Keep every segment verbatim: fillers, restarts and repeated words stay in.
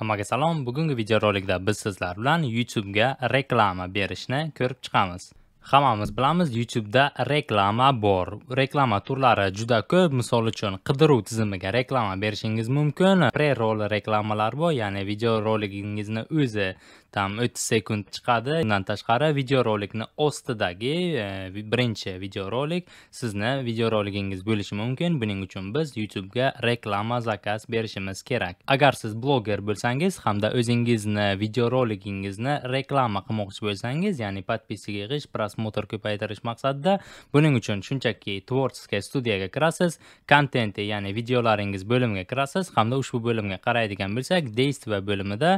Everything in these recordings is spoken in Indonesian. Hammaga salom, bugungi video rolikda biz sizlar bilan YouTube ga reklama berishni ko'rib chiqamiz. Hammamiz bilamiz, YouTube da reklama bor. Reklama turlari juda ko'p. Misol uchun, qidiruv tizimiga reklama berishingiz mumkin. Pre-roll reklamalar bor, ya'ni video roligingizni o'zi tam o'ttiz sekund chiqadi. Undan tashqari, video rolikni ostidagi e, birinchi video rolik sizni video roligingiz bo'lishi mumkin. Buning uchun biz YouTube ga reklama zakaz berishimiz kerak. Agar siz bloger bo'lsangiz hamda o'zingizni video roligingizni reklama qilmoqchi bo'lsangiz, ya'ni podpiska yig'ish motor ko'paytirish maqsadida buning uchun shunchaki Tvorcheskaya studiyaga kirasiz, kontent ya'ni videolaringiz bo'limiga kirasiz hamda ushbu bo'limga qaraydigan bo'lsak, Deystva bo'limida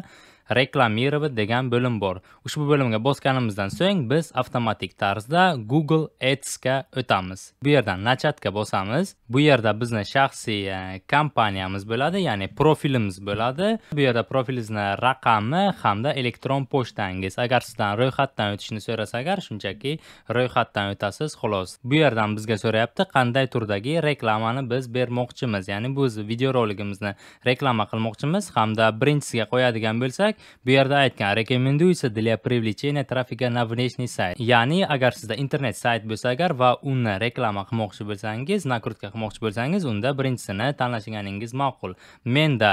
reklamirovat degan bo'lim bor. Ushbu bo'limga bosganimizdan so'ng biz avtomatik tarzda Google Ads ga o'tamiz. Bu yerdan nachatka bosamiz. Bu yerda bizni shaxsiy e, kompaniyamiz bo'ladi, ya'ni profilimiz bo'ladi. Bu yerda profilingizni raqami hamda elektron pochtangiz. Agar sizdan ro'yxatdan o'tishni so'rasa, agar shunchaki ro'yxatdan o'tasiz, xolos. Bu yerdan bizga so'rayapti, qanday turdagi reklamani biz bermoqchimiz, ya'ni biz video roligimizni reklama qilmoqchimiz hamda birinchisiga qo'yadigan bo'lsak, bu yerda aytgan rekomenduysa для привлечения трафика на внешний сайт. Ya'ni agar sizda internet sayt bo'lsa agar va uni reklama qilmoqchi bo'lsangiz, nakrutka qilmoqchi bo'lsangiz, unda birinchisini tanlashingiz ma'qul. Menda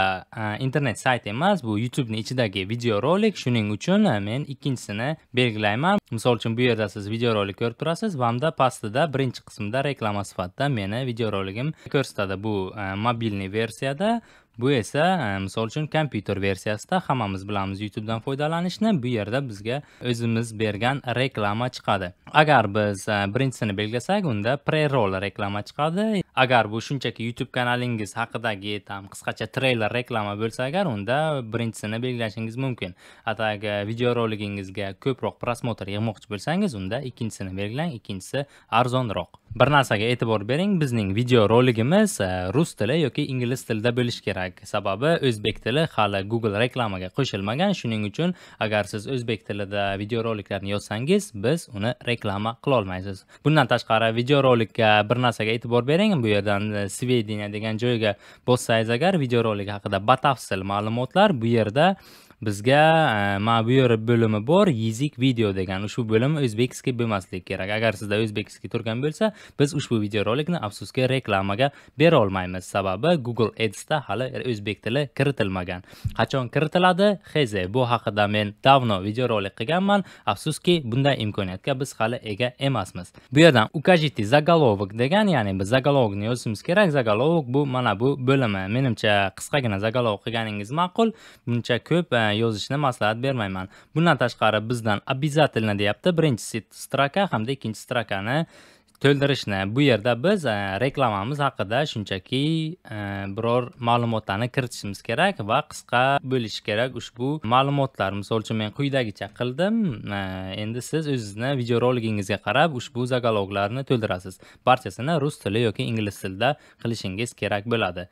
internet sayt emas, bu YouTube ning ichidagi video rolik, shuning uchun men ikkinchisini belgilayman. Misol uchun bu yerda siz video rolik ko'rib turasiz, hamda pastida birinchi qismda reklama sifatida meni video roligim ko'rsatadi. Bu mobilniy versiyada. Bu esa, misol uchun, kompyuter versiyasida hammamiz bilamiz YouTube dan foydalanishni. Bu yerda bizga o'zimiz bergan reklama chiqadi. Agar biz birinchisini belgilasak, unda pre-roll reklama chiqadi. Agar bu shunchaki YouTube kanalingiz haqidagi tam qisqacha treyler reklama bo'lsa agar, unda birinchisini belgilashingiz mumkin. Hatto video roligingizga ko'proq prosmotr yig'moqchi bo'lsangiz, unda ikkinchisini belgilang, ikkinchisi arzonroq. Bir narsaga e'tibor bering, bizning video roligimiz rus tili yoki ingliz tilida bo'lish kerak. Sababi o'zbek tili hali Google reklamaga qo'shilmagan. Shuning uchun agar siz o'zbek tilida video roliklarni yozsangiz, biz uni reklama qila olmaysiz. Bundan tashqari video rolikka bir narsaga e'tibor bering. Bu yerdan Svedeniya degan joyga bossangiz agar, video rolik haqida batafsil ma'lumotlar. Bu yerda bizga mana bu yer bo'limi bor, yezik video degan. Ushbu bo'lim o'zbekskiy bo'lmasligi kerak. Agar sizda o'zbekskiy turgan bo'lsa, biz ushbu video rolikni afsuski reklamaga bera olmaymiz. Sababi Google Ads da hali o'zbek tili kiritilmagan. Qachon kiritiladi? Heze, bu haqida men davno video rolik qilganman. Afsuski bunday imkoniyatga biz hali ega emasmiz. Bu yerdan ukajiti zagalovok degan, ya'ni biz zagalovokni yozishimiz kerak. Zagalovok bu mana bu bo'limi. Menimcha qisqagina zagalovok qilganingiz ma'qul. Buncha ko'p yozishni maslahat bermayman. Bundan tashqari bizdan обязательно deyapti, birinchi stroka hamda ikkinchi strokani to'ldirishni. Bu yerda biz reklamamiz haqida shunchaki biror ma'lumotlarni kiritishimiz kerak va qisqa bo'lishi kerak ushbu ma'lumotlar. Misol uchun, men quyidagicha qildim. Endi siz o'zingizni video roligingizga qarab ushbu zagalovlarni to'ldirasiz. Barchasini rus tili yoki ingliz tilida qilishingiz kerak bo'ladi.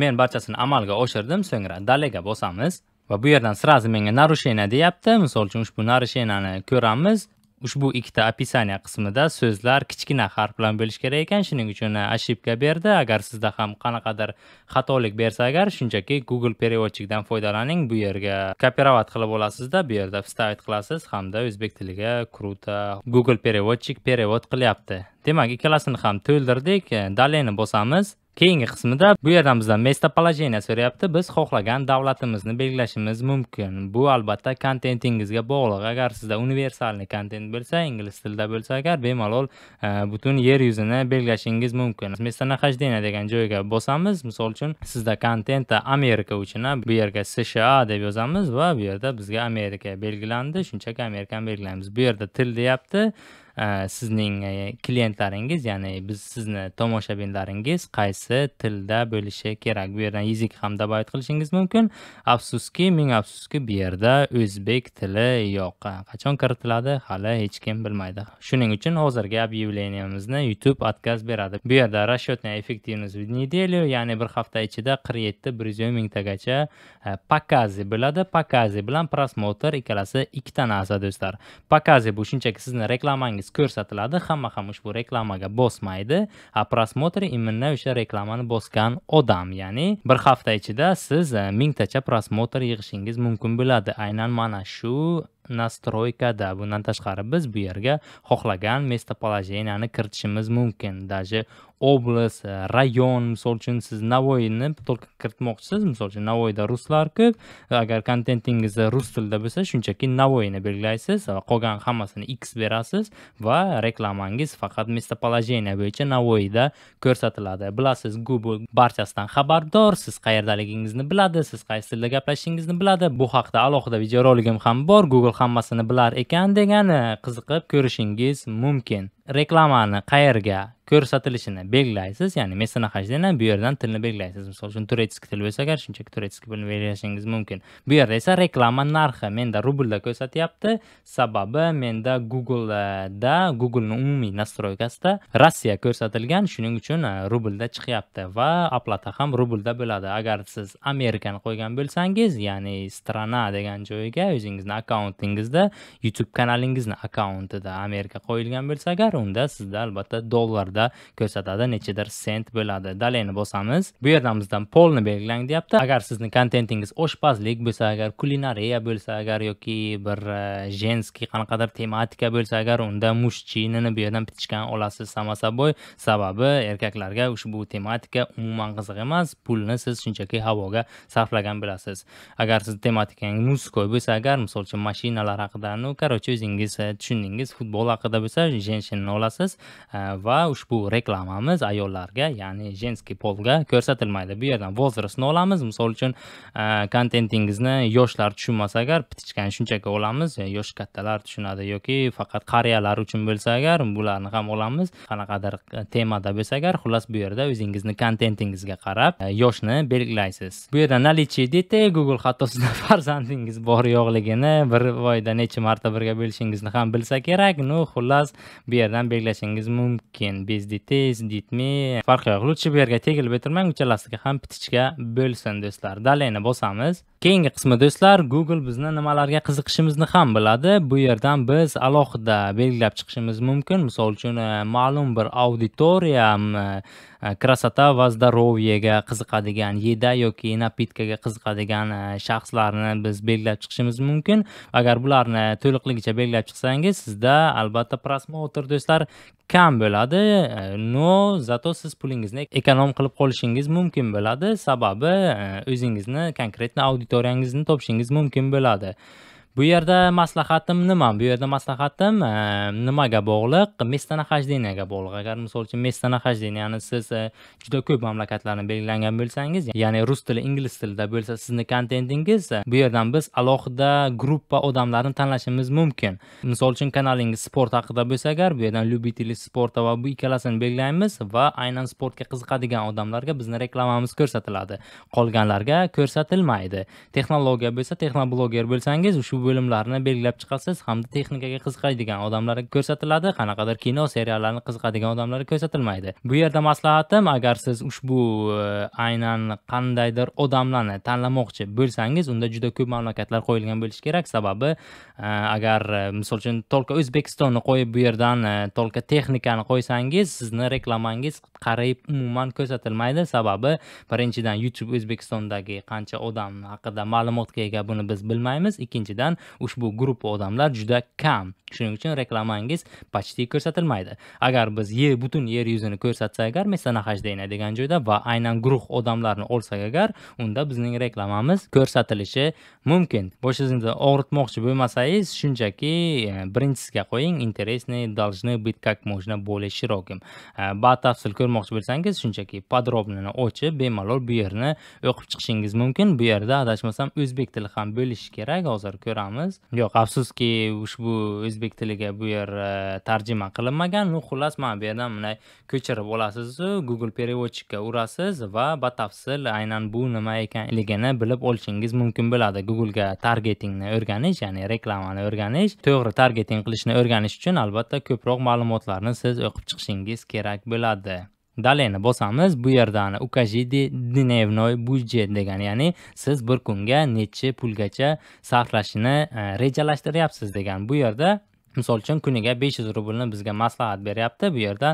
Men barchasini amalga oshirdim, so'ngra dalaga bosamiz. Va bu yerdan srazi menga narushena deyapti. Misol uchun, ushbu narushenani ko'ramiz. Ushbu ikkita описание qismida so'zlar kichkina harf bilan bo'lish kerak ekan. Shuning uchun ошибка berdi. Agar sizda ham qanaqadir xatolik bersa agar, shunchaki Google переводчикdan foydalaning. Bu yerga kopirovat qilib olasizda, bu yerda вставить qilasiz hamda o'zbek tiliga круто Google переводчик перевод qilyapti. Demak, ikkalasini ham to'ldirdik. Daleni bosamiz. Keyingi qismida bu yerdan bizdan местоположение so'rayapti. Biz xohlagan davlatimizni belgilashimiz mumkin. Bu albatta kontentingizga bog'liq. Agar sizda universalniy kontent bo'lsa, ingliz tilida bo'lsa agar, bemalol butun yer yuzini belgilashingiz mumkin. Местонахождение degan joyga bosamiz. Misol uchun, sizda kontent Amerika uchun, bu yerga S H A deb yozamiz va bu yerda bizga Amerika belgilandi. Shunchaki Amerikani belgilaymiz. Bu yerda til deyapti. Sizning klientlaringiz, ya'ni biz sizni tomoshabinlaringiz qaysi tilda bo'lishi kerak. Bu yerdan yezik ham dabayt qilishingiz mumkin. Afsuski, ming afsuski, bu yerda o'zbek tili yo'q. Qachon kiritiladi, hali hech kim bilmaydi. Shuning uchun hozirgi ob'yevleniyamizni YouTube отказ beradi. Bu yerda расчетная эффективность в неделю, ya'ni bir hafta ichida qirq yetti mingtagacha показы bo'ladi. Показы bilan просмотр ikkalasi ikkita narsa do'stlar. Показы bu shunchaki sizni reklamangiz reklamangiz ko'rsatiladi, hamma ham ushbu reklamaga bosmaydi, a prosmotri именно o'sha reklamani bosgan odam, ya'ni bir hafta ichida siz mingtacha prosmotr yig'ishingiz mumkin bo'ladi. Aynan mana shu nastroykada. Bundan tashqari biz bu yerga xohlagan местоположениyani kiritishimiz mumkin. Даже oblast, rayon, misol uchun siz Navoiyni только kiritmoqchisiz, misol uchun Navoiyda ruslar ko'p. Agar kontentingiz rus tilida bo'lsa, shunchaki Navoiyni belgilaysiz, qolgan hammasini X berasiz va reklamangiz faqat местоположение bo'yicha Navoiyda ko'rsatiladi. Bilasiz, Google barchasidan xabardor, siz qayerdaligingizni biladi, siz qaysi tilda gaplashingizni biladi. Bu haqda alohida video roligim ham bor. Google hammasini bilar ekan degani qiziqib ko'rishingiz mumkin. Reklamani qayerga ko'rsatilishini belgilaysiz, ya'ni messenajdan bu yerdan tilni belgilaysiz. Misol uchun turetskiy til bo'lsa, agar shunchaki turetskiy tilni belgilashingiz mumkin. Bu yerda esa reklama narxi menda rublda ko'rsatyapti. Sababi menda Google'da, Google'ning umumiy nastroykasida Rossiya ko'rsatilgan, shuning uchun rublda chiqyapti va oplata ham rublda bo'ladi. Agar siz Amerikani qo'ygan bo'lsangiz, ya'ni strana degan joyiga o'zingizning akkauntingizda, YouTube kanalingizning akkauntida Amerika qo'yilgan bo'lsa, agar unda sizda albatta dollarda ko'rsatadi, nechidir sent bo'ladi. Daleni bosamiz. Bu yerdan bizdan polni belgilang deyapti. Agar sizning kontentingiz oshpazlik bo'lsa, agar kulinariya bo'lsa, agar yoki bir женский qanaqadir tematika bo'lsa, agar unda mushchinini bu yerdan pitishgan olasiz samasaboy. Sababi erkaklarga ushbu tematika umuman qiziq emas, pulni siz shunchaki havoga sarflagan bo'lasiz. Agar siz tematikangiz muskoy bo'lsa, agar misol uchun mashinalar haqida, no, короче, o'zingiz tushundingiz, futbol haqida bo'lsa, женщинani olasiz va bu reklamamiz ayollarga, ya'ni женский polga ko'rsatilmaydi. Bu yerdan возрастni olamiz. Misol uchun kontentingizni yoshlar tushunmasa agar pitichgan shunchaki olamiz, yosh kattalar tushunadi yoki faqat qariyalar uchun bo'lsa agar bularni ham olamiz. Qanaqadir temada bo'lsa agar, xullas bu yerda o'zingizning kontentingizga qarab yoshni belgilaysiz. Bu yerda наличие детей, Google hatto sizda farzandingiz bor yo'qligini bir oyda necha marta birga bo'lishingizni ham bilsa kerak. No, xullas bu yerdan belgilashingiz mumkin. Без детей, с детьми farqi yo'q. Лучше bu yerga tegilib o'tirmang, uchalasiga ham pitichga bo'lsin do'stlar. Daleni bosamiz. Keyingi qismi do'stlar, Google bizni nimalarga qiziqishimizni ham biladi. Bu yerdan biz alohida belgilab chiqishimiz mumkin. Misol uchun ma'lum bir auditoriya красота va здоровьеga qiziqadigan, yeda yoki napitkaga qiziqadigan shaxslarni biz belgilab chiqishimiz mumkin. Agar bularni to'liqligicha belgilab chiqsangiz, sizda albatta prosmotr do'stlar kam bo'ladi, no, zato siz pulingizni ekonom qilib qolishingiz mumkin bo'ladi. Sababi o'zingizni konkretni auditoriyangizni topishingiz mumkin bo'ladi. Bu yerda maslahatim nima? Bu yerda maslahatim nimaga bog'liq? Местонахождениеga bog'liq. Agar misol uchun местонахождениеni siz juda ko'p mamlakatlarni belgilangan bo'lsangiz, ya'ni rus tili, ingliz tilida bo'lsa sizning kontentingiz, bu yerdan biz alohida gruppa odamlarni tanlashimiz mumkin. Misol uchun kanalingiz sport haqida bo'lsa agar, bu yerdan любители спорта va bu ikkalasini belgilaymiz va aynan sportga qiziqadigan odamlarga bizning reklamamiz ko'rsatiladi. Qolganlarga ko'rsatilmaydi. Texnologiya bo'lsa, texnobloger bo'lsangiz, shu bo'limlarni belgilab chiqasiz, hamda texnikaga qiziqadigan odamlarga ko'rsatiladi, qanaqadir kino seriallarni qiziqadigan odamlarga ko'rsatilmaydi. Bu yerda maslahatim, agar siz ushbu aynan qandaydir odamlarni tanlamoqchi bo'lsangiz, unda juda ko'p mamlakatlar qo'yilgan bo'lishi kerak. Sababi agar misol uchun только O'zbekistonni qo'yib bu yerdan только texnikani qo'ysangiz, sizning reklamangiz qarayib umuman ko'rsatilmaydi. Sababi birinchidan YouTube O'zbekistondagi qancha odam haqida ma'lumotga ega, buni biz bilmaymiz. Ikkinchidan ushbu gruppa odamlar juda kam, shuning uchun reklamangiz почти ko'rsatilmaydi. Agar biz yer butun yer yuzini ko'rsatsak agar, местонахождение degan joyda va aynan guruh odamlarni olsak agar, unda bizning reklamamiz ko'rsatilishi mumkin. Boshingizni og'ritmoqchi bo'lmasangiz, shunchaki birinchisiga qo'ying, интересные должны быть как можно более широким. Batafsil ko'rmoqchi bo'lsangiz, shunchaki подробныйni ochib bemalol bu yerni o'qib chiqishingiz mumkin. Bu yerda adashmasam o'zbek tili ham bo'lishi kerak. Hozir ko'ramiz. Yo'q, afsuski ushbu o'zbek tiliga bu yer tarjima qilinmagan. Ну, xullas mana bu yerdan bunday ko'chirib olasiz, Google переводчикка urasiz va batafsil aynan bu nima ekanligini bilib olishingiz mumkin bo'ladi. Google ga targetingni o'rganish, ya'ni reklamani o'rganish, to'g'ri targeting qilishni o'rganish uchun albatta ko'proq ma'lumotlarni siz o'qib chiqishingiz kerak bo'ladi. Daleni bosamiz. Bu yerdan ukajidi dnevnoy budjet degan, ya'ni siz bir kunga necha pulgacha sarflashni rejalashtiryapsiz degan. Bu yerda Misol uchun kuniga besh yuz rublni bizga maslahat beryapti. Bu yerda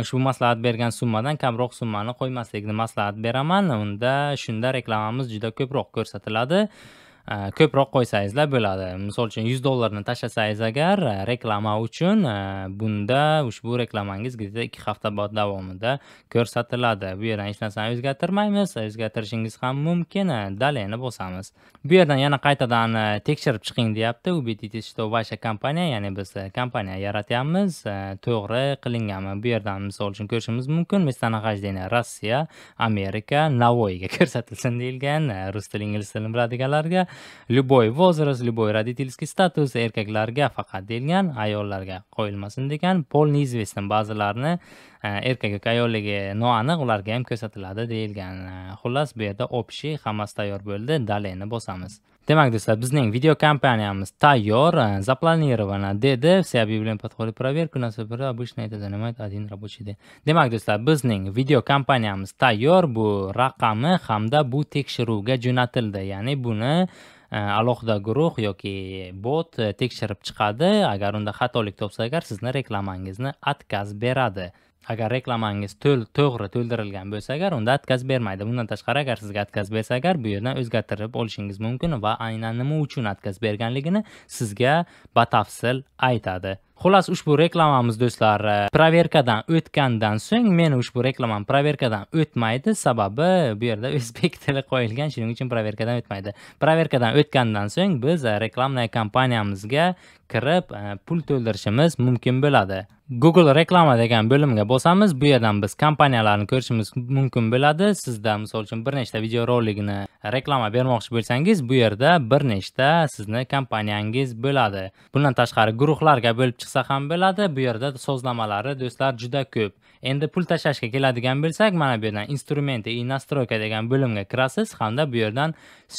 ushbu maslahat bergan summadan kamroq summani qo'ymaslikni maslahat beraman. Unda shunda reklamamiz juda ko'proq ko'rsatiladi. Ko'proq qo'ysangizlar bo'ladi. Misol uchun yuz dollarni tashlasangiz agar reklama uchun, bunda ushbu reklamangiz ikki hafta davomida ko'rsatiladi. Bu yerdan hech narsani o'zgartirmaymiz, o'zgartirishingiz ham mumkin, dalilni bosamiz. Bu yerdan yana qaytadan tekshirib chiqing deyapti. Ubeditесь, что ваша kompaniya, ya'ni biz kompaniya yaratyapmiz, to'g'ri qilinganmi? Bu yerdan misol uchun ko'rishimiz mumkin, mestanag'ajdena Rossiya, Amerika, Navoiyga ko'rsatilsin deilgan, rus tili, ingliz tilini biladiganlarga. Любой возраст, любой родительский статус, erkaklarga faqat deilgan, ayollarga qo'yilmasin degan. Pol неизвестен ba'zilarni erkak yoki ayolligi noaniq, ularga ham ko'rsatiladi deilgan. Xullas, bu yerda общий hammasi tayyor bo'ldi, dalilni bosamiz. Demak do'stlar, bizning video kompaniyamiz tayyor, zaplanirovana dedi. Все объявления подходят проверку, на супер обычно это занимает один рабочий день. Demak do'stlar, bizning video kompaniyamiz tayyor, bu raqami hamda bu tekshiruvga jo'natildi. Ya'ni buni alohida guruh yoki bot tekshirib chiqadi. Agar unda xatolik topsa, agar sizni reklamangizni atkaz beradi. Agar reklamangiz to'g'ri to'ldirilgan bo'lsa, agar unda atkaz bermaydi. Bundan tashqari, agar sizga atkaz bersa, agar bu yerdan o'zgartirib olishingiz mumkin va aynan nima uchun atkaz berganligini sizga batafsil aytadi. Xullas, ushbu reklamamiz do'stlar proverkadan o'tgandan so'ng, men ushbu reklamam proverkadan o'tmaydi, sababi bu yerda o'zbek tili qo'yilgan, shuning uchun proverkadan o'tmaydi. Proverkadan o'tgandan so'ng biz reklamnaya kompaniyamizga kirib pul to'ldirishimiz mumkin bo'ladi. Google reklama degan bo'limga bosamiz. Bu yerdan biz kompaniyalarni ko'rishimiz mumkin bo'ladi. Sizda misol uchun bir nechta video roligini reklama bermoqchi bo'lsangiz, bu yerda bir nechta sizni kompaniyangiz bo'ladi. Bundan tashqari guruhlarga bo'lib chiqsa ham bo'ladi. Bu yerda so'zlamalari do'stlar juda ko'p. Endi pul tashlashga keladigan bo'lsak, mana bu yerdan instrumenti i nastroyka degan bo'limga kirasiz hamda bu yerdan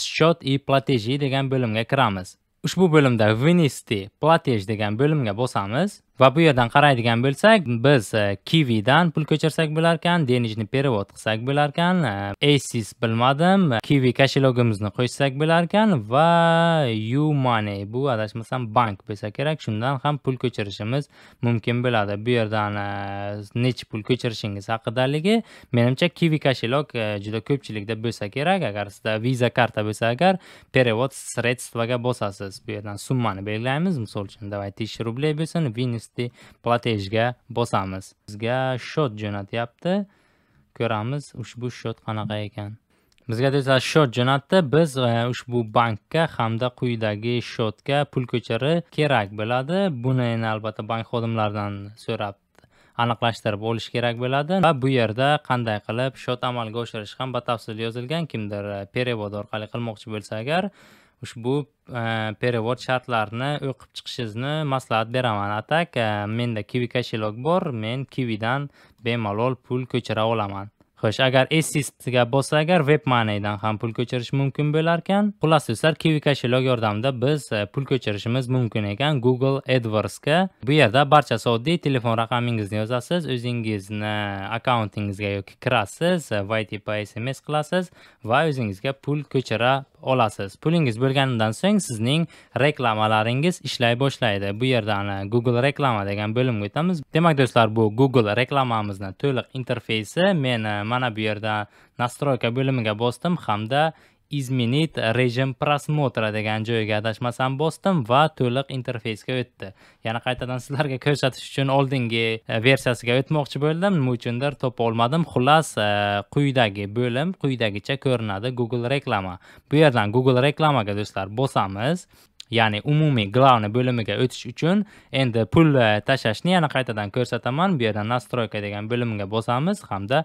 счет и платежи degan bo'limga kiramiz. Ushbu bo'limda Внести платеж degan bo'limga bosamiz. Va bu yerdan qaraydigan bo'lsak, biz Kiwi dan pul ko'chirsak bo'lar ekan, денежный перевод qilsak bo'lar ekan, Aces bilmadim, Kiwi kashelogimizni qo'shsak bo'lar ekan va YouMoney, bu adashmasam bank bo'lsa kerak, shundan ham pul ko'chirishimiz mumkin bo'ladi. Bu yerdan necha pul ko'chirishingiz haqidaligi, menimcha Kiwi kashelog juda ko'pchilikda bo'lsa kerak. Agar sizda Visa karta bo'lsa, agar перевод средстваga bosasiz. Bu yerdan summani belgilaymiz, masalan, давайте тысяча рублей bo'lsin, platejga bosamiz. Bizga shot jo'natyapti. Ko'ramiz ushbu shot qanaqa ekan. Bizga do'stlar shot jo'natdi. Biz ushbu bankka hamda quyidagi shotga pul ko'chiri kerak bo'ladi. Buni albatta bank xodimlaridan so'rab aniqlashtirib olish kerak bo'ladi va bu yerda qanday qilib shot amalga oshirish ham batafsil yozilgan. Kimdir perevod orqali qilmoqchi bo'lsa, agar ushbu perevod shartlarini o'qib chiqishingizni maslahat beraman. Atak, menda Kiwi kashelog bor, men Kiwi dan bemalol pul ko'chira olaman. Xo'sh, agar Aces'ga bo'lsa, agar WebMoney dan ham pul ko'chirish mumkin bo'lar ekan. Xullas do'stlar, Kiwi kashelog yordamida biz pul ko'chirishimiz mumkin ekan Google AdWords ga. Bu yerda barchasi oddiy, telefon raqamingizni yozasiz, o'zingizni akkauntingizga yoki kirasiz, V T P S M S qilasiz va o'zingizga pul ko'chira olasiz. Pulingiz bo'lganidan so'ng sizning reklamalaringiz ishlay boshlaydi. Bu yerdan Google reklama degan bo'limga o'tamiz. Demak do'stlar, bu Google reklamamizni to'liq interfeysi. Men mana bu yerda nastroyka bo'limiga bosdim hamda izmenit rejim просмотра degan joyga adashmasam bosdim va to'liq interfeysga o'tdi. Yana qaytadan sizlarga ko'rsatish uchun oldingi versiyasiga o'tmoqchi bo'ldim, nima uchundir topa olmadim. Xullas, quyidagi bo'lim quyidagicha ko'rinadi. Google reklama. Bu yerdan Google reklamaga do'stlar bosamiz. Ya'ni umumiy главный bo'limiga o'tish uchun endi pul tashlashni yana qaytadan ko'rsataman. Bu yerdan nastroyka degan bo'limga bosamiz hamda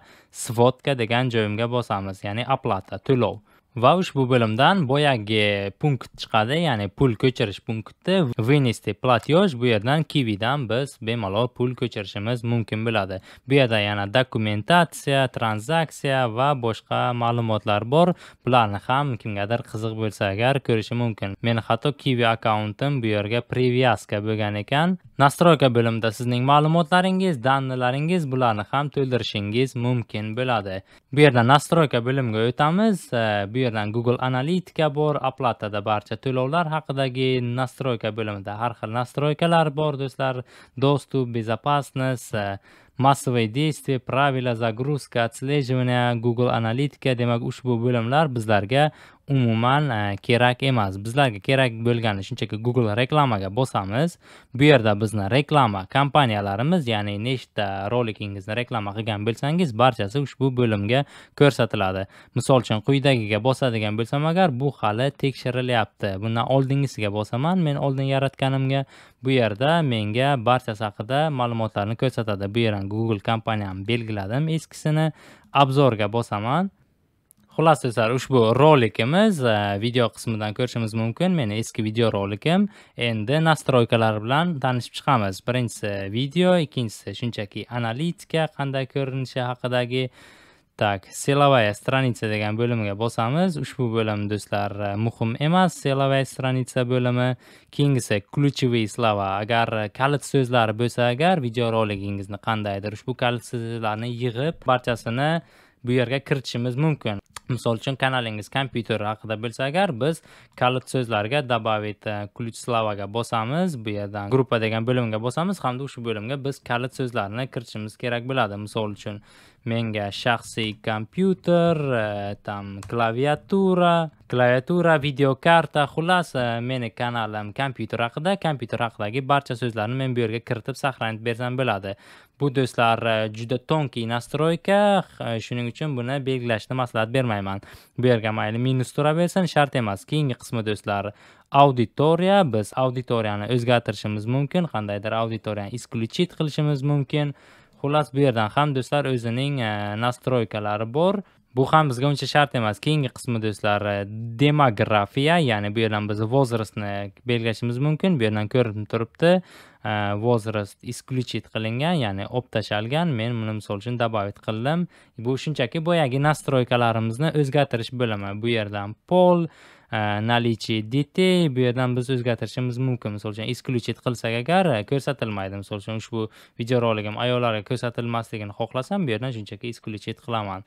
svodka degan joyimga bosamiz, ya'ni оплата, to'lov. Va ushbu bo'limdan boyagi punkt chiqadi, ya'ni pul ko'chirish punkti Внести платеж. Bu yerdan Kiwi dan biz bemalol pul ko'chirishimiz mumkin bo'ladi. Bu yerda yana dokumentatsiya, tranzaksiya va boshqa ma'lumotlar bor. Bularni ham kimgadir qiziq bo'lsa, agar ko'rishi mumkin. Men hatto Kiwi akkauntim bu yerga привязка bo'lgan ekan. Nastroyka bo'limida sizning ma'lumotlaringiz, данныйlaringiz, bularni ham to'ldirishingiz mumkin bo'ladi. Bu yerda nastroyka bo'limiga o'tamiz. Bu yerdan Google Analytica bor, oplatada barcha to'lovlar haqidagi nastroyka bo'limida har xil nastroykalar bor do'stlar. Dostуп, безопасность, massive действия, pravila, загрузка, отслеживание, Google Analytica, demak ushbu bo'limlar bizlarga umuman e, kerak emas. Bizlarga kerak bo'lgani shunchaki Google reklamaga bosamiz. Bu yerda bizni reklama kompaniyalarimiz, ya'ni nechta rolikingizni reklama qilgan bo'lsangiz, barchasi ushbu bo'limga ko'rsatiladi. Misol uchun quyidagiga bosadigan bo'lsam agar, bu hali tekshirilyapti. Bundan oldingisiga bosaman, men oldin yaratganimga, bu yerda menga barchasi haqida ma'lumotlarni ko'rsatadi. Bu yerdan Google kompaniyam belgiladim, eskisini obzorga bosaman. Xullas do'stlar, ushbu rolikimiz video qismidan ko'rishimiz mumkin. Meni eski video rolikim, endi nastroykalar bilan tanishib chiqamiz. Birinchisi video, ikkinchisi shunchaki analitika qanday ko'rinishi haqidagi. Tak, silovaya stranica degan bo'limga bosamiz. Ushbu bo'lim do'stlar muhim emas, silovaya stranica bo'limi. Keyingisi ключевые slova. Agar kalit so'zlari bo'lsa, agar video roligingizni qandaydir ushbu kalit so'zlarni yig'ib barchasini bu yerga kiritishimiz mumkin. Misol uchun kanalingiz kompyuter haqida bo'lsa agar, biz kalit so'zlarga добавить ключ словаga bosamiz, bu yerdan gruppa degan bo'limga bosamiz hamda ushbu bo'limga biz kalit so'zlarni kiritishimiz kerak bo'ladi. Misol uchun menga shaxsiy kompyuter, tam klaviatura, klaviatura, videokarta, xullas meni kanalim kompyuter haqida, kompyuter haqidagi barcha so'zlarni men bu yerga kiritib saqlanib bersam bo'ladi. Bu do'stlar juda тонкий настройка, shuning uchun buni belgilashni maslahat bermayman. Bu yerga mayli minus turaversin, shart emas. Keyingi qismi do'stlar auditoriya, biz auditoriyani o'zgartirishimiz mumkin, qandaydir auditoriyani isключить qilishimiz mumkin. Xullas bu yerdan ham do'stlar o'zining e, nastroykalari bor. Bu ham bizga uncha shart emas. Keyingi qismi do'stlar demografiya, ya'ni bu yerdan biz возрастni belgilashimiz mumkin. Bu yerdan ko'rinib turibdi, возраст исключить qilingan, ya'ni olib tashalgan. Men buni misol uchun добавить qildim. Bu shunchaki boyagi nastroykalarimizni o'zgartirish bo'limi. Bu yerdan pol, наличие детей, bu yerdan biz o'zgartirishimiz mumkin. Misol uchun исключить qilsak agar ko'rsatilmaydi. Misol uchun ushbu video roligim ayollarga ko'rsatilmasligini xohlasam, bu yerdan shunchaki исключить qilaman.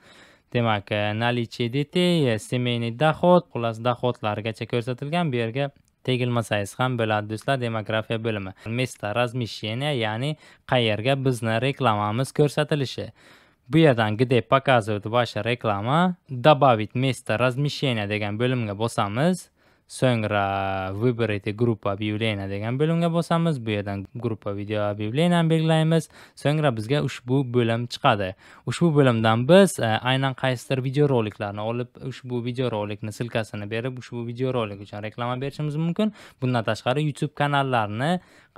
Demak, наличие детей, семейный доход, xullas доходlargacha ko'rsatilgan, bu yerga tegilmasangiz ham bo'ladi do'stlar. Demografiya bo'limi. Место размещения, ya'ni qayerga bizni reklamamiz ko'rsatilishi. Bu yerdan где показывает ваша реклама, добавить место размещения degan bo'limga bosamiz. So'ngra выберите группа объявления degan bo'limga bosamiz. Bu yerdan группа video объявленияni belgilaymiz. So'ngra bizga ushbu bo'lim chiqadi. Ushbu bo'limdan biz e, aynan qaysidir video roliklarni olib, ushbu video rolikni silkasini berib, ushbu video rolik uchun reklama berishimiz mumkin. Bundan tashqari YouTube kanallarni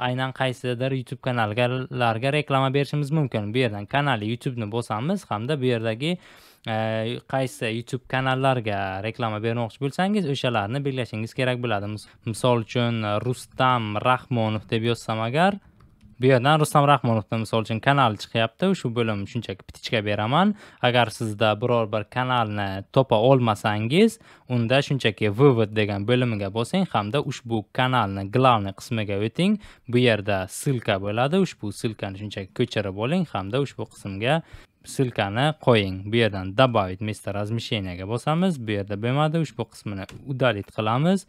aynan qaysidir YouTube kanallarga reklama berishimiz mumkin. Bu yerdan kanali YouTube ni bosamiz hamda bu yerdagi E, qaysi YouTube kanallarga reklama bermoqchi bo'lsangiz, o'shalarni belgilashingiz kerak bo'ladi. Misol uchun Rustam Rahmonov deb yozsam agar, bu yerdan Rustam Rahmonovning misol uchun kanali chiqyapti. Shu bo'lim shunchaki ptichka beraman. Agar sizda biror bir kanalni topa olmasangiz, unda shunchaki vывод degan bo'limiga bosing hamda ushbu kanalni главный qismiga o'ting. Bu yerda silka bo'ladi. Ushbu silkani shunchaki ko'chirib oling hamda ushbu qismga silkani qo'ying. Bu yerdan добавить место размещения bosamiz. Bu yerda bo'lmadi, ushbu qismini udalit qilamiz.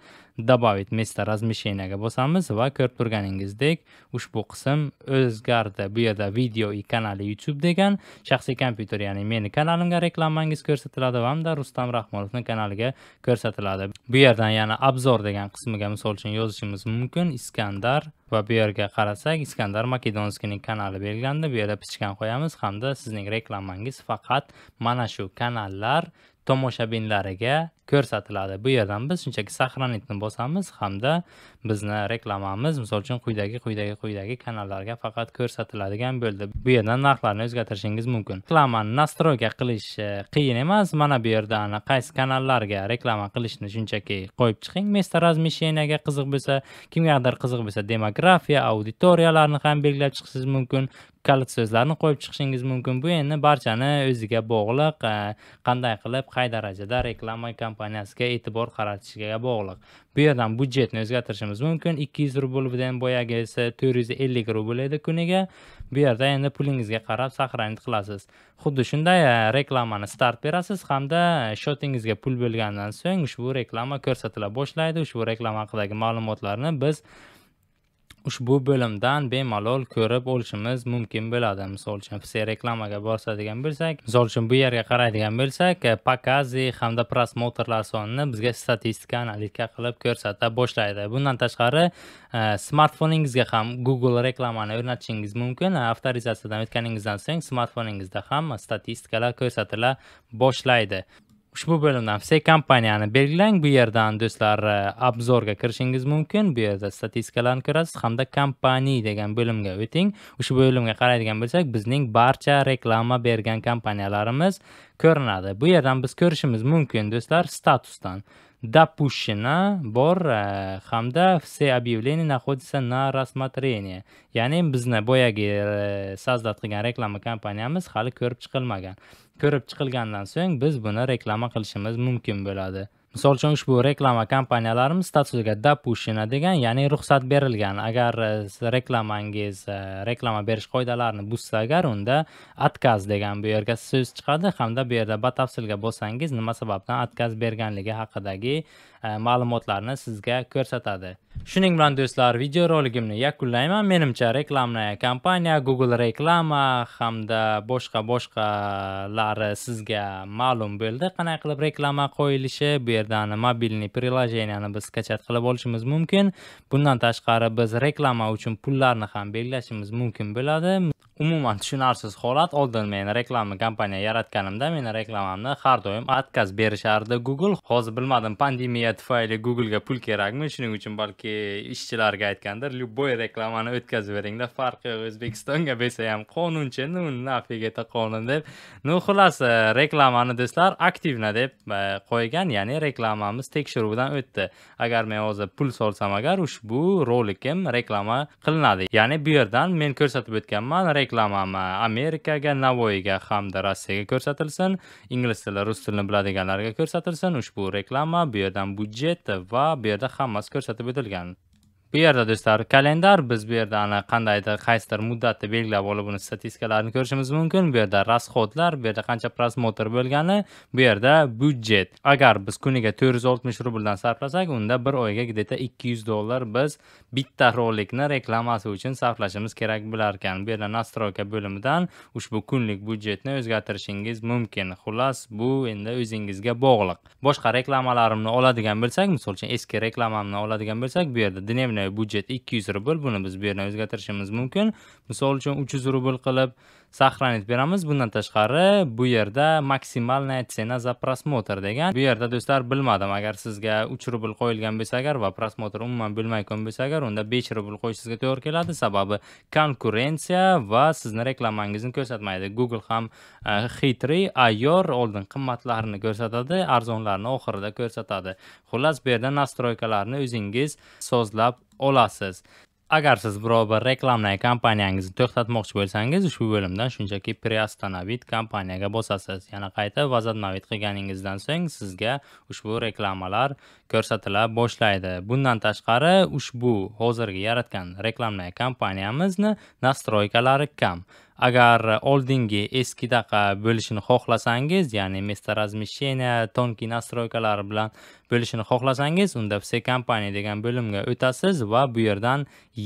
Добавить место размещения bosamiz va ko'rib turganingizdek ushbu qism o'zgardi. Bu yerda video и kanali YouTube degan shaxsiy kompyuter, ya'ni meni kanalimga reklamangiz ko'rsatiladi hamda Rustam Rahmonovning kanaliga ko'rsatiladi. Bu yerdan yana obzor degan qismiga misol uchun yozishimiz mumkin Iskandar va bu yerga qarasak Iskandar Makedonskiyning kanali belgilandi. Bu yerda pichkan qo'yamiz hamda sizning reklamangiz faqat mana shu kanallar tomoshabinlariga ko'rsatiladi. Bu yerdan biz shunchaki saqlanitni bosamiz hamda bizni reklamamiz misol uchun quyidagi quyidagi quyidagi kanallarga faqat ko'rsatiladigan bo'ldi. Bu yerdan narxlarni o'zgartirishingiz mumkin. Reklamani nastroyka qilish qiyin emas. Mana bu yerdan qaysi kanallarga reklama qilishni shunchaki qo'yib chiqing. Место размещениеga qiziq bo'lsa, kimgadir qiziq bo'lsa, demografiya, auditoriyalarni ham belgilab chiqishingiz mumkin, kalit so'zlarni qo'yib chiqishingiz mumkin. Bu endi barchani o'ziga bog'liq, qanday qilib, qay darajada reklama kompaniyasiga e'tibor qaratishga bog'liq. Bu yerdan budjetni o'zgartirishimiz mumkin. ikki yuz rubl bilan boyagisi to'rt yuz ellik rubl edi kuniga. Bu yerda endi pulingizga qarab saqlanib qilasiz. Xuddi shunday reklamani start berasiz hamda shotingizga pul bo'lgandan so'ng ushbu reklama ko'rsatila boshlaydi. Ushbu reklama haqidagi ma'lumotlarni biz ushbu bo'limdan bemalol ko'rib olishimiz mumkin bo'ladi. Misol uchun, все reklamaga borsadigan bo'lsak, misol uchun bu yerga qaraydigan bo'lsak, pokazi hamda prosmotrlar sonini bizga statistika analitika qilib ko'rsata boshlaydi. Bundan tashqari, smartfoningizga ham Google reklamani o'rnatishingiz mumkin. Avtorizatsiyadan o'tganingizdan so'ng smartfoningizda ham statistikalar ko'rsatila boshlaydi. Ushbu bo'limdan все kompaniyani belgilang. Bu yerdan do'stlar obzorga kirishingiz mumkin. Bu yerda statistikalarni ko'rasiz hamda kompaniya degan bo'limga o'ting. Ushbu bo'limga qaraydigan bo'lsak, bizning barcha reklama bergan kompaniyalarimiz ko'rinadi. Bu yerdan biz ko'rishimiz mumkin do'stlar statusdan. Допущено bor hamda все объявления находится на рассмотрении. Ya'ni bizni boyagi sazdat qilgan reklama kompaniyamiz hali ko'rib chiqilmagan. Ko'rib chiqilgandan so'ng biz buni reklama qilishimiz mumkin bo'ladi. Misol uchun ushbu reklama kompaniyalarimiz statusiga допущено degan, ya'ni ruxsat berilgan. Agar reklamangiz reklama berish qoidalarini buzsa, agar unda отказ degan bu yerga so'z chiqadi hamda bu yerda batafsilga bossangiz nima sababdan отказ berganligi haqidagi ma'lumotlarni sizga ko'rsatadi. Shuning bilan do'stlar, video roligimni yakunlayman. Menimcha reklamni kompaniya Google reklama hamda boshqa boshqalari sizga ma'lum bo'ldi. Qanday qilib reklama qo'yilishi, bu yerdan mobilniy приложениyani biz skachat qilib olishimiz mumkin. Bundan tashqari biz reklama uchun pullarni ham belgilashimiz mumkin bo'ladi. Umuman tushunarsiz holat. Oldin men reklama kompaniya yaratganimda meni reklamamni har doim отказ berishardi Google. Hozir bilmadim, pandemiya tufayli Google ga pul kerakmi? Shuning uchun balki ishchilarga aytgandir, "Любой reklamani o'tkazib beringlar, farqi yo'q, O'zbekistonga bersa ham qonunchi, nafiga eta qonun" deb. No xullas, reklamani do'stlar aktivna deb qo'ygan, ya'ni reklamamiz tekshiruvdan o'tdi. Agar men hozir pul solsam, agar ushbu rolikim reklama qilinadi. Ya'ni bu yerdan men ko'rsatib o'tganman, reklamama Amerikaga, Navoiyga hamda Rossiyaga ko'rsatilsin, ingliz tili, rus tilini biladiganlarga ko'rsatilsin. Ushbu reklama, bu yerdan budjet va bu yerda hammasi ko'rsatib o'tilgan. Bu yerda do'stlar kalendar, biz bu yerdan qandaydir qaysidir muddatni belgilab olib, uni statistikalarni ko'rishimiz mumkin. Bu yerda расходlar, bu yerda qancha prosmotr bo'lgani, bu yerda budjet. Agar biz kuniga to'rt yuz oltmish rubldan sarflasak, unda bir oyga где-то ikki yuz dollar biz bitta rolikni reklamasi uchun sarflashimiz kerak bo'lar ekan. Bu yerda nastroyka bo'limidan ushbu kunlik budjetni o'zgartirishingiz mumkin. Xullas, bu endi o'zingizga bog'liq. Boshqa reklamalarimni oladigan bo'lsak, masalan, eski reklamamni oladigan bo'lsak, bu yerda dnevni budjet ikki yuz rubl, buni biz bu yerdan o'zgartirishimiz mumkin. Misol uchun uch yuz rubl qilib saqlanib beramiz. Bundan tashqari, bu yerda maksimalnaya tsena za prosmotr degan. Bu yerda do'stlar bilmadim, agar sizga uch rubl qo'yilgan bo'lsa agar va prosmotr umuman bilmayotgan bo'lsa agar, unda besh rubl qo'yishingizga to'g'ri keladi. Sababi konkurensiya va sizni reklamangizni ko'rsatmaydi. Google ham xitri, ayyor oldin qimmatlarini ko'rsatadi, arzonlarni oxirida ko'rsatadi. Xullas, bu yerda nastroykalarni o'zingiz sozlab olasiz. Agar siz biror bir reklamli kompaniyangizni to'xtatmoqchi bo'lsangiz, ushbu bo'limdan shunchaki приостановить kompaniyaga bosasiz. Yana qayta возобновить qilganingizdan so'ng sizga ushbu reklamalar ko'rsatila boshlaydi. Bundan tashqari, ushbu hozirgi yaratgan reklamli kompaniyamizni nastroykalari kam. Agar oldingi eskidaqa bo'lishini xohlasangiz, ya'ni место размещения, тонкий настройкалар bilan bo'lishini xohlasangiz, unda все компании degan bo'limga o'tasiz va bu yerdan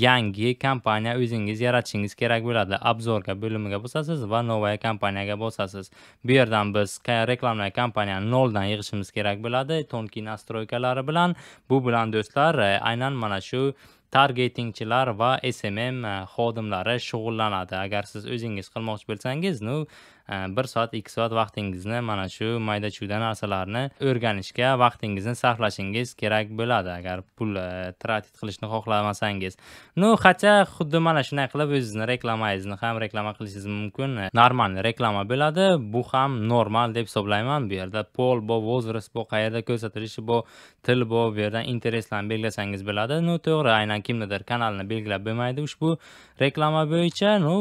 yangi kompaniya o'zingiz yaratishingiz kerak bo'ladi. Obzorga bo'limiga bosasiz va novaya kompaniyaga bosasiz. Bu yerdan biz reklamli kompaniyani noldan yig'ishimiz kerak bo'ladi, тонкий настройкалari bilan. Bu bilan do'stlar, aynan mana shu targetingchilar va S M M xodimlari shug'ullanadi. Agar siz o'zingiz qilmoqchi bo'lsangiz, nu bir soat ikki soat vaqtingizni mana shu mayda-chuyda narsalarni o'rganishga vaqtingizni sarflashingiz kerak bo'ladi agar pul tratit qilishni xohlamasangiz. Nu, hatto xuddi mana shunday qilib o'zingizni reklamangizni ham reklama qilishingiz mumkin. Normal reklama bo'ladi. Bu ham normal deb hisoblayman. Bu yerda pol, bo, возраст, bo, qayerda ko'rsatilishi, bo, til, bo, bu yerdan intereslarni belgilasangiz bo'ladi. Nu, to'g'ri, aynan kimnidir kanalni belgilab bo'lmaydi ushbu reklama bo'yicha. Nu,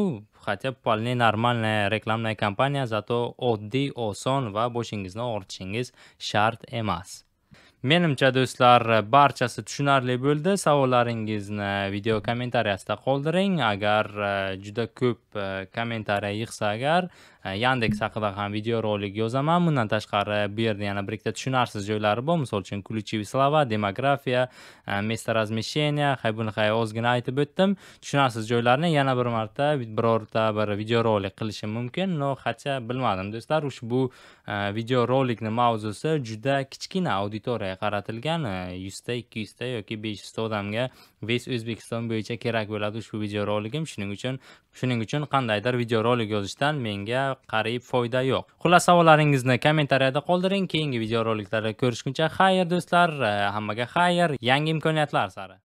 хотя бы вполне нормальная рекламная кампания, зато oddiy, oson va boshingizni og'ritishingiz shart emas. Menimcha do'stlar, barchasi tushunarli bo'ldi. Savollaringizni video kommentariyasida qoldiring. Agar juda ko'p kommentariya yig'sa, agar Yandex haqida ham video rolik yozaman. Bundan tashqari bu yerda yana bir ikkita tushunarsiz joylari bor. Misol uchun ключевые слова, demografiya, месторазмещение, haybunkhay ozgina aytib o'tdim. Tushunarsiz joylarni yana bir marta birorta bir video rolik qilishim mumkin, no hatcha bilmadim do'stlar. Ushbu video rolikni mavzusi juda kichkina auditoriya qaratilgan, yuz ta ikki yuz ta yoki besh yuz ta odamga ves O'zbekiston bo'yicha kerak bo'ladi ushbu video roligim. Shuning uchun shuning uchun qandaydir video rolik yozishdan menga qariyb foyda yo'q. Xullas, savollaringizni kommentariyada qoldiring. Keyingi video roliklarda ko'rishguncha, xayr do'stlar, hammaga xayr, yangi imkoniyatlar sari.